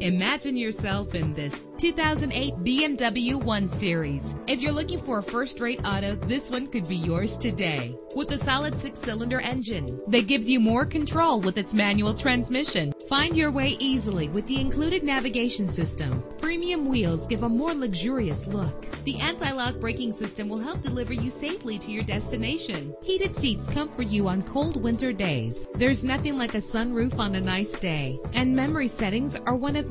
Imagine yourself in this 2008 BMW 1 Series. If you're looking for a first-rate auto, this one could be yours today. With a solid 6-cylinder engine that gives you more control with its manual transmission. Find your way easily with the included navigation system. Premium wheels give a more luxurious look. The anti-lock braking system will help deliver you safely to your destination. Heated seats comfort you on cold winter days. There's nothing like a sunroof on a nice day. And memory settings are one of